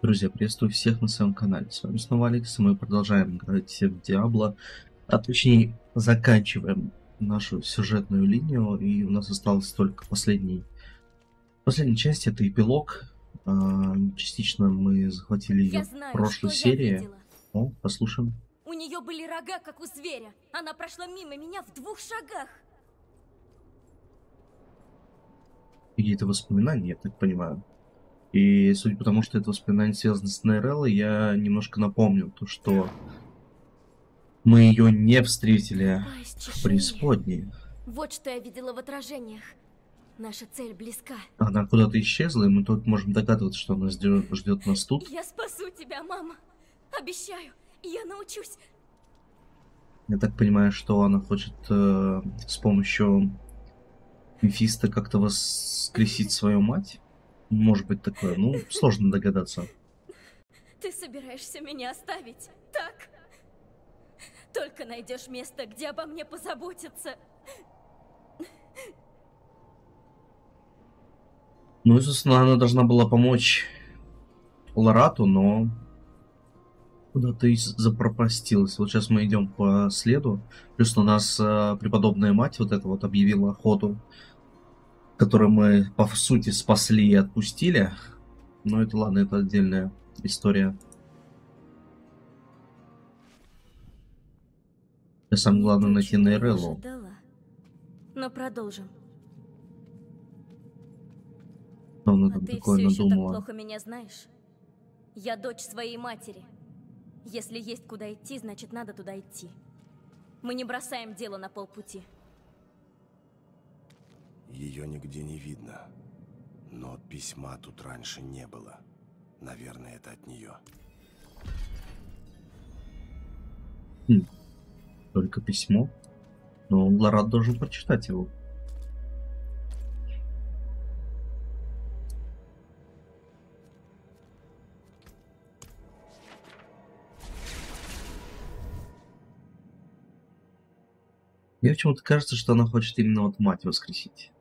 Друзья, приветствую всех на своем канале. С вами снова Алекс, и мы продолжаем играть в Диабло, а точнее заканчиваем нашу сюжетную линию, и у нас осталось только последняя часть, это эпилог. Частично мы захватили ее в прошлой серии. О, послушаем. У нее были рога, как у зверя. Она прошла мимо меня в 2 шагах. Какие-то воспоминания, я так понимаю. И судя по тому, что это воспоминание связано с Нейреллой, я немножко напомню то, что мы ее не встретили в преисподней. Вот что я видела в отражениях. Наша цель близка. Она куда-то исчезла, и мы тут можем догадываться, что она ждет нас тут. Я спасу тебя, мама. Обещаю, я научусь. Я так понимаю, что она хочет с помощью Мефиста как-то воскресить свою мать. Может быть такое, ну, сложно догадаться. Ты собираешься меня оставить, так? Только найдешь место, где обо мне позаботиться. Ну и, собственно, она должна была помочь Лорату, но куда-то и запропастилась. Вот сейчас мы идем по следу. Плюс у нас преподобная мать вот это вот объявила охоту, который мы, по сути, спасли и отпустили. Но это ладно, это отдельная история. Я сам главное найти Нейреллу. Но продолжим. Что она там такое надумала? Ты плохо меня знаешь. Я дочь своей матери. Если есть куда идти, значит надо туда идти. Мы не бросаем дело на полпути. Ее нигде не видно, но письма тут раньше не было. Наверное, это от нее. Только письмо. Но Лорат должен прочитать его. Мне почему-то кажется, что она хочет именно вот мать воскресить.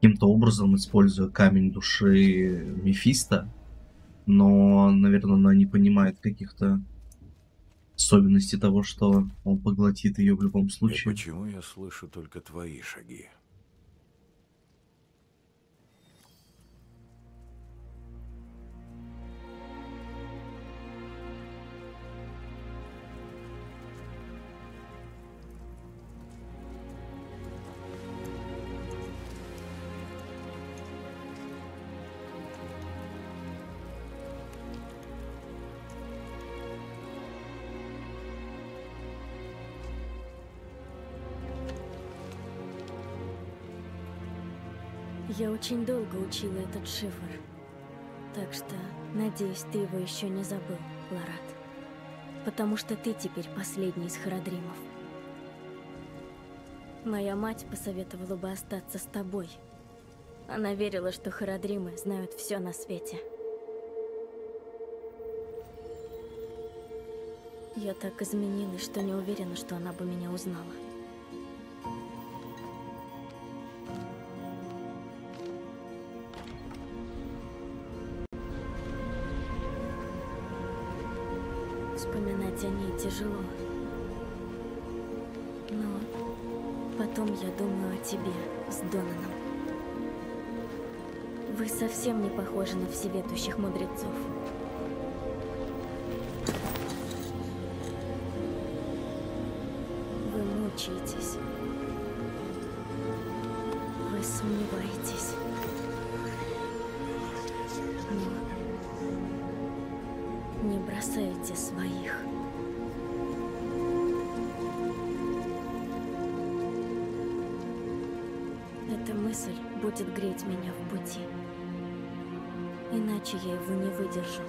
Каким-то образом, используя камень души Мефиста, но, наверное, она не понимает каких-то особенностей того, что он поглотит ее в любом случае. И почему я слышу только твои шаги? Я очень долго учила этот шифр, так что, надеюсь, ты его еще не забыл, Лорат. Потому что ты теперь последний из Харадримов. Моя мать посоветовала бы остаться с тобой. Она верила, что Харадримы знают все на свете. Я так изменилась, что не уверена, что она бы меня узнала. Вспоминать о ней тяжело, но потом я думаю о тебе с Донаном. Вы совсем не похожи на всеведущих мудрецов. Вы мучаетесь. Вы сомневаетесь. Не бросайте своих. Эта мысль будет греть меня в пути. Иначе я его не выдержу.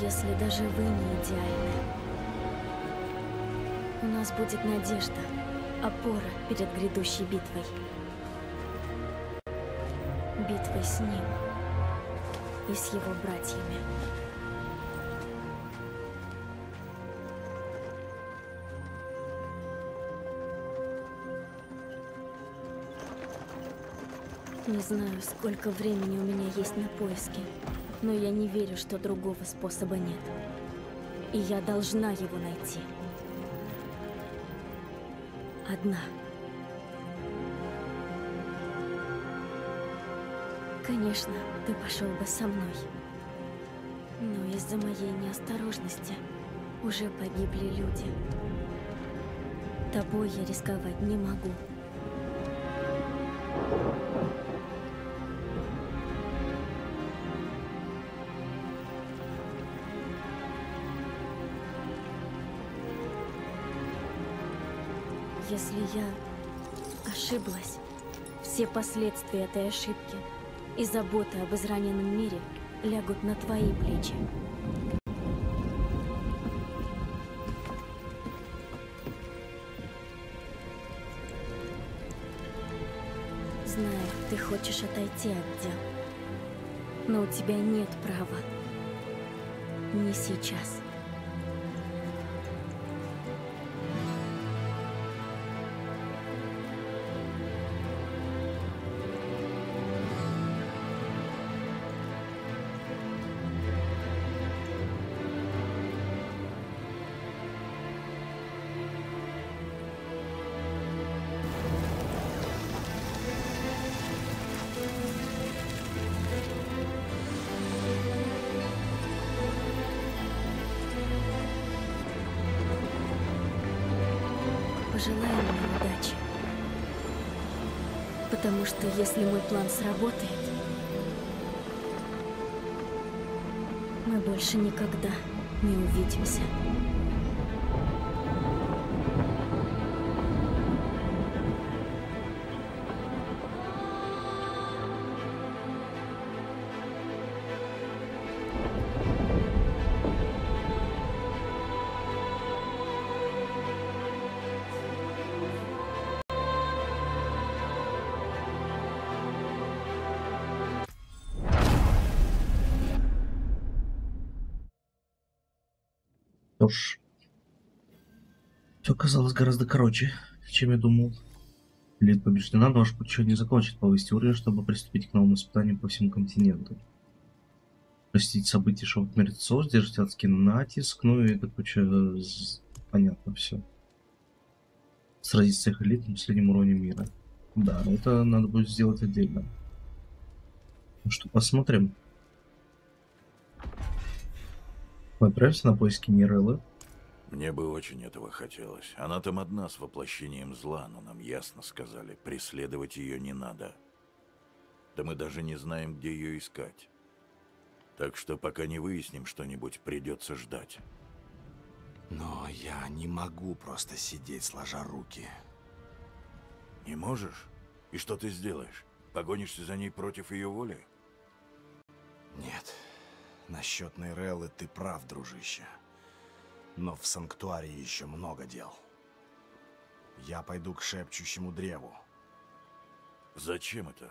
Если даже вы не идеальны, у нас будет надежда, опора перед грядущей битвой. Битвой с ним и с его братьями. Не знаю, сколько времени у меня есть на поиски, но я не верю, что другого способа нет. И я должна его найти. Одна. Конечно, ты пошел бы со мной. Но из-за моей неосторожности уже погибли люди. Тобой я рисковать не могу. Если я ошиблась, все последствия этой ошибки и заботы об израненном мире лягут на твои плечи. Знаю, ты хочешь отойти от дел, но у тебя нет права. Не сейчас. Потому что если мой план сработает, мы больше никогда не увидимся. Все казалось гораздо короче, чем я думал. Лилит побеждена, но ваш путь не закончит повысить уровень, чтобы приступить к новым испытаниям по всему континенту. Простить события шоковых мертвецов, сдержать адский натиск, ну и это куча... понятно все. Сразить всех элит на последнем уровне мира. Да, это надо будет сделать отдельно. Ну что, посмотрим. Мы отправимся на поиски Нейреллы. Мне бы очень этого хотелось. Она там одна с воплощением зла, но нам ясно сказали, преследовать ее не надо. Да мы даже не знаем, где ее искать. Так что пока не выясним что-нибудь, придется ждать. Но я не могу просто сидеть, сложа руки. Не можешь? И что ты сделаешь? Погонишься за ней против ее воли? Нет. Насчет Нейреллы ты прав, дружище. Но в санктуарии еще много дел. Я пойду к шепчущему древу. Зачем это?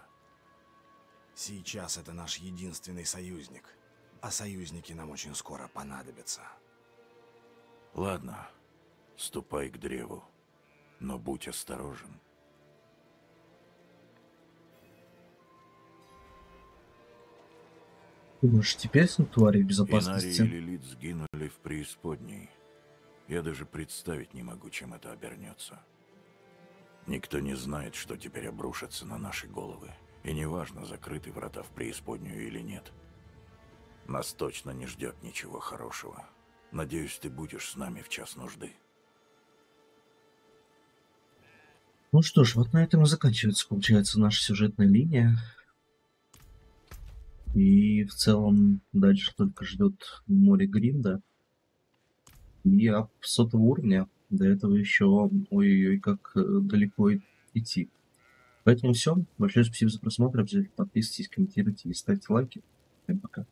Сейчас это наш единственный союзник. А союзники нам очень скоро понадобятся. Ладно, ступай к древу. Но будь осторожен. Думаешь, теперь санктуарий в безопасности? Инария и Лилит сгинули в преисподней. Я даже представить не могу, чем это обернется. Никто не знает, что теперь обрушится на наши головы. И неважно, закрыты врата в преисподнюю или нет. Нас точно не ждет ничего хорошего. Надеюсь, ты будешь с нами в час нужды. Ну что ж, вот на этом и заканчивается, получается, наша сюжетная линия. И в целом дальше только ждет море гринда и ап 100 уровня. До этого еще ой-ой-ой как далеко идти. Поэтому все. Большое спасибо за просмотр. Обязательно подписывайтесь, комментируйте и ставьте лайки. Всем пока.